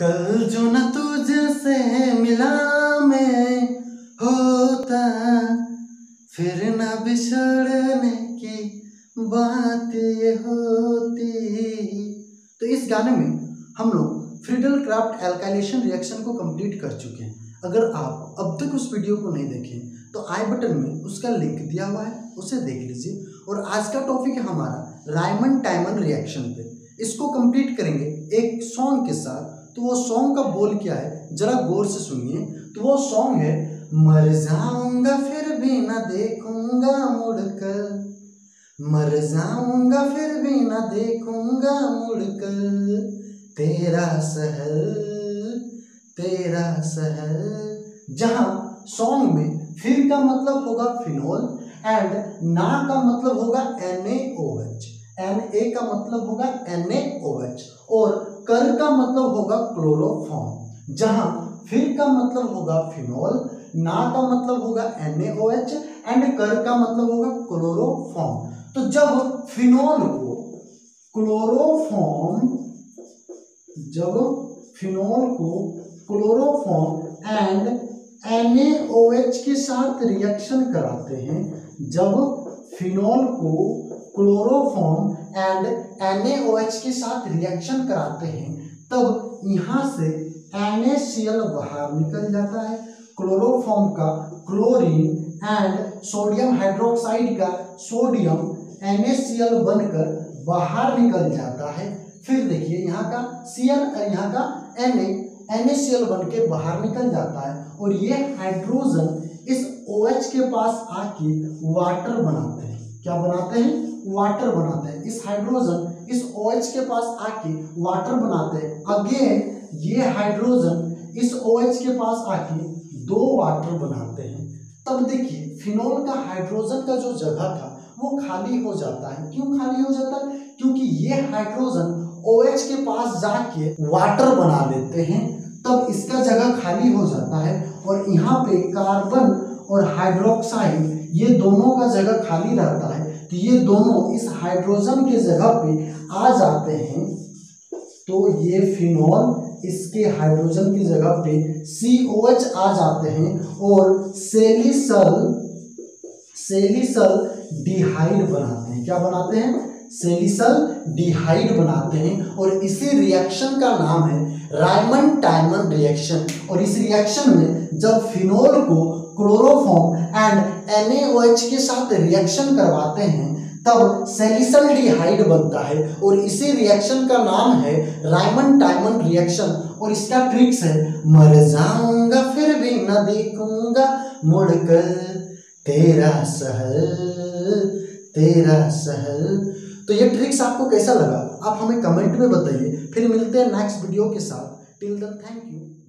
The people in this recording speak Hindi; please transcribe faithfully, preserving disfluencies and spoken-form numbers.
कल जो न तुझसे मिला मैं होता, फिर न बिछड़ने की बात ये होती। तो इस गाने में हम लोग फ्रीडल-क्राफ्ट एल्काइलेशन रिएक्शन को कंप्लीट कर चुके हैं। अगर आप अब तक उस वीडियो को नहीं देखे तो आई बटन में उसका लिंक दिया हुआ है, उसे देख लीजिए। और आज का टॉपिक है हमारा राइमन-टाइमन रिएक्शन पे। इसको कंप्लीट करेंगे एक सॉन्ग के साथ। तो वो सॉन्ग का बोल क्या है जरा गौर से सुनिए। तो वो सॉन्ग है, मर जाऊंगा फिर भी ना देखूंगा मुड़कर, मर जाऊंगा फिर भी ना देखूंगा मुड़कर, तेरा सहल तेरा सहल। जहां सॉन्ग में फिर का मतलब होगा फिनोल एंड ना का मतलब होगा N A O H, N A का मतलब होगा एन ए ओ एच और कर का मतलब होगा क्लोरोफॉर्म। जहां फिर का मतलब होगा फिनोल, ना का मतलब होगा N A O H and कर का मतलब होगा क्लोरोफॉर्म। तो जब फिनोल को क्लोरोफॉर्म जब फिनोल को chloroform and N A O H के साथ रिएक्शन कराते हैं, जब फिनोल को chloroform and N A O H के साथ रिएक्शन कराते हैं, तब यहाँ से एन ए सी एल बाहर निकल जाता है, क्लोरोफॉर्म का क्लोरीन एंड सोडियम हाइड्रोक्साइड का sodium N A C L बनकर बाहर निकल जाता है। फिर देखिए यहाँ का सी एल यहाँ का Na N A C L बन के बाहर निकल जाता है और ये हाइड्रोजन इस OH के पास आके वाटर बनाते हैं। क्या बनाते हैं? वाटर बनाते हैं। इस हाइड्रोजन इस OH के पास आके वाटर बनाते हैं। अगेन ये हाइड्रोजन इस OH के पास आके दो वाटर बनाते हैं। तब देखिए फिनोल का हाइड्रोजन का जो जगह था वो खाली हो जाता है। क्यों खाली हो जाता है? क्योंकि ये हाइड्रोजन OH के पास जाके वाटर बना लेते हैं, तब इसका जगह खाली हो जाता है और यहाँ पे कार्बन और हाइड्रोक्साइड ये दोनों का जगह खाली रहता है। तो ये दोनों इस हाइड्रोजन के जगह पे आ जाते हैं। तो ये फिनोल इसके हाइड्रोजन की जगह पे सी ओ एच आ जाते हैं और सेलिसल सेलिसल डिहाइड बनाते हैं। क्या बनाते हैं? सैलिसल्डिहाइड बनाते हैं और इसी रिएक्शन का नाम है राइमन-टाइमन रिएक्शन। और इस रिएक्शन में जब फिनोल को chloroform and N A O H के साथ रिएक्शन करवाते हैं, तब सैलिसल्डिहाइड बनता है और इसी रिएक्शन का नाम है राइमन-टाइमन रिएक्शन। और इसका ट्रिक्स है, मर जाऊंगा फिर भी न देखूंगा मुड़कर, तेरा सहल तेरा सहल। तो ये ट्रिक्स आपको कैसा लगा आप हमें कमेंट में बताइए। फिर मिलते हैं नेक्स्ट वीडियो के साथ। Till then thank you.